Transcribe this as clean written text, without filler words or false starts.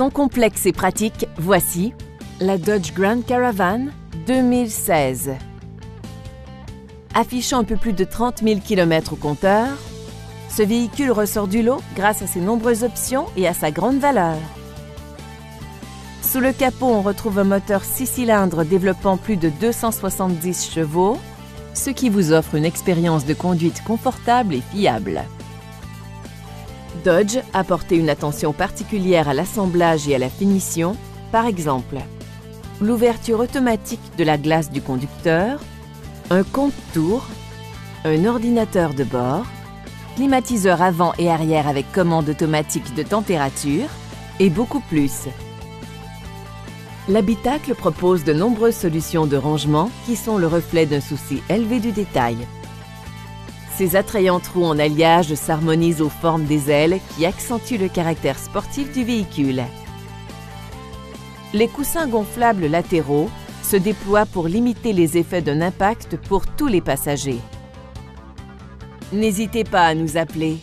sont complexes et pratiques, voici la Dodge Grand Caravan 2016. Affichant un peu plus de 30 000 km au compteur, ce véhicule ressort du lot grâce à ses nombreuses options et à sa grande valeur. Sous le capot, on retrouve un moteur 6 cylindres développant plus de 270 chevaux, ce qui vous offre une expérience de conduite confortable et fiable. Dodge a porté une attention particulière à l'assemblage et à la finition, par exemple l'ouverture automatique de la glace du conducteur, un compte-tours, un ordinateur de bord, climatiseur avant et arrière avec commande automatique de température et beaucoup plus. L'habitacle propose de nombreuses solutions de rangement qui sont le reflet d'un souci élevé du détail. Ces attrayants trous en alliage s'harmonisent aux formes des ailes qui accentuent le caractère sportif du véhicule. Les coussins gonflables latéraux se déploient pour limiter les effets d'un impact pour tous les passagers. N'hésitez pas à nous appeler.